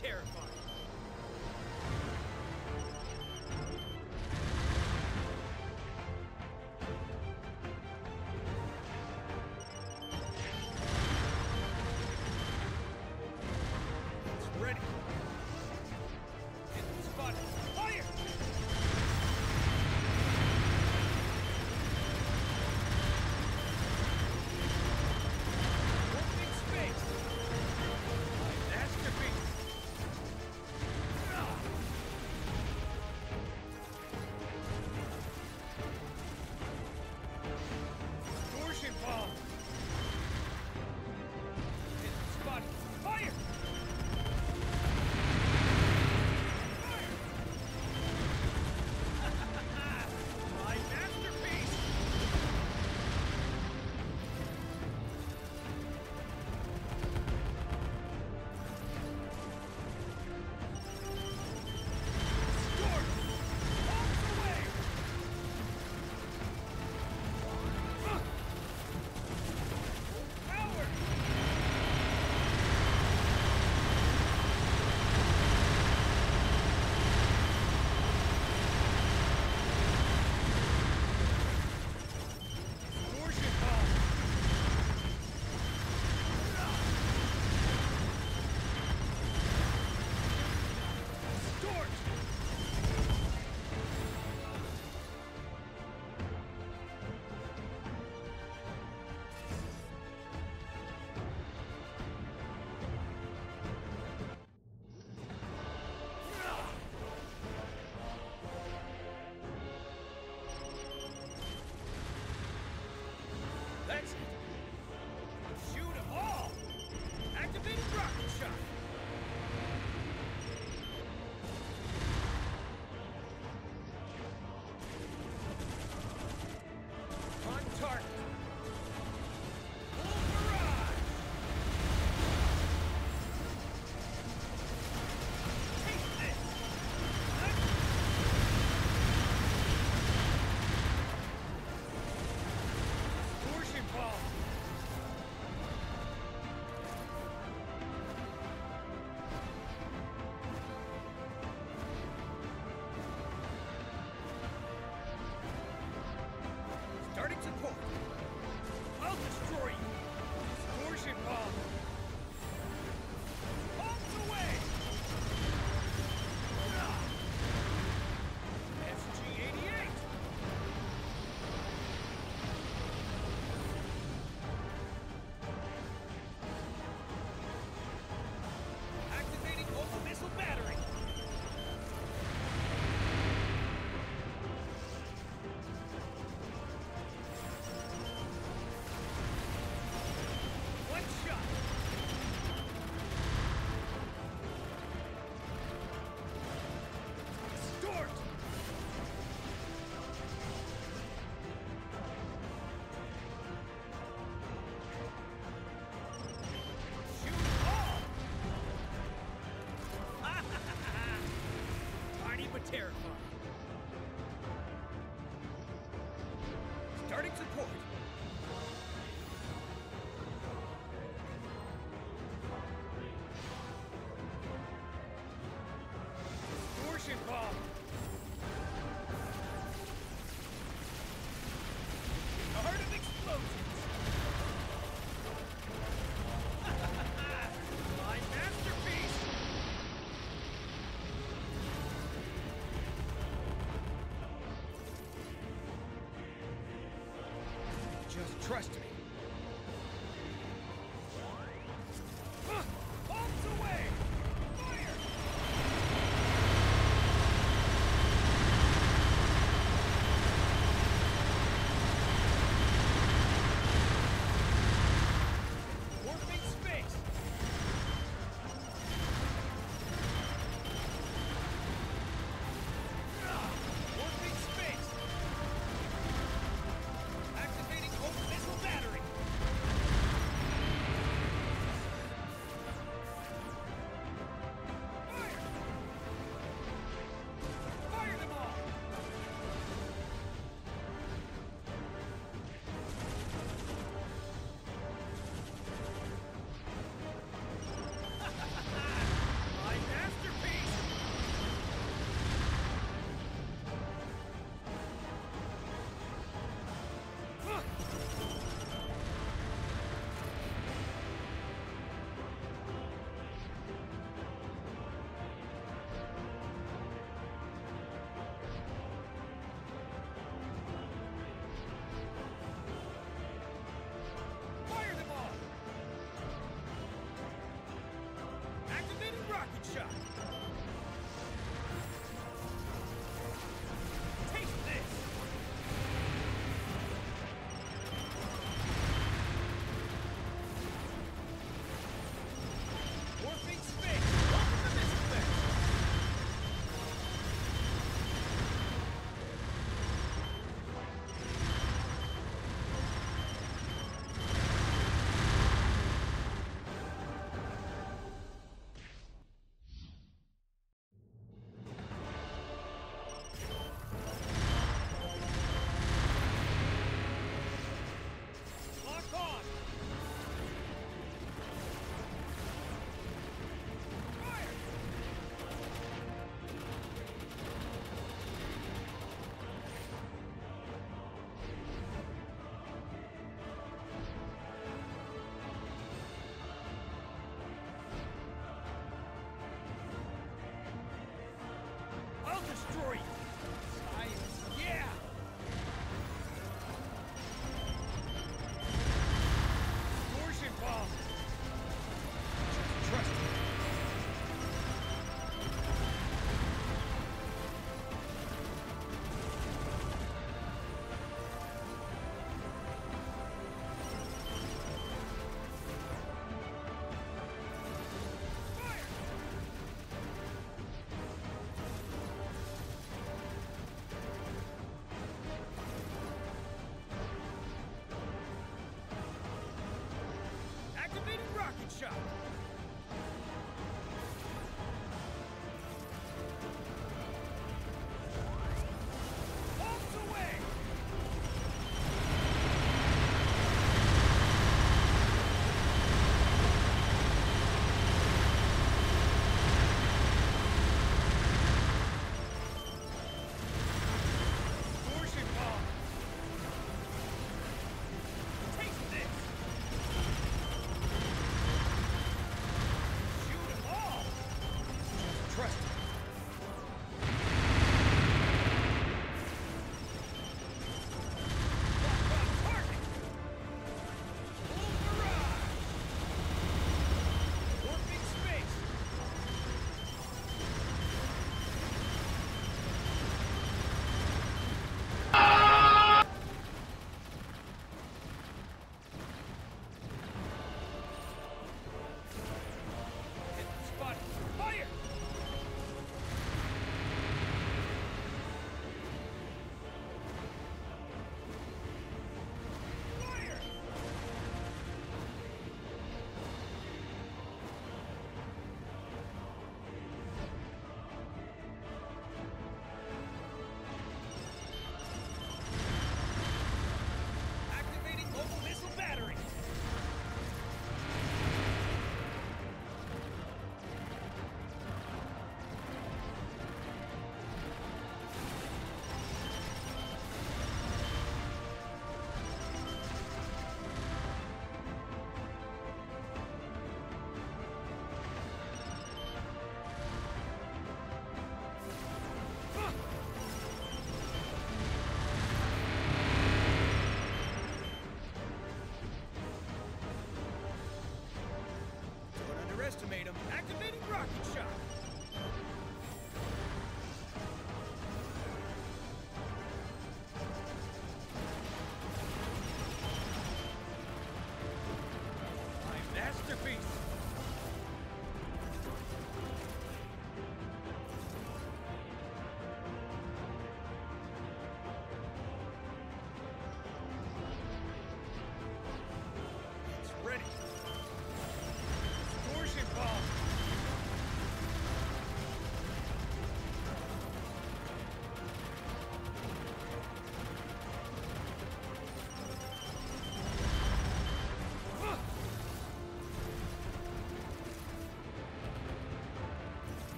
terrifying. It's ready. It's spotted. Fire! I'll destroy you! Distortion bomb! Terrifying. Starting support. Distortion bomb. The heart of explosions. Just trust me. Bombs away! Fire! Orbiting space! Orbiting space! Activating old missile battery! Activating rocket shot!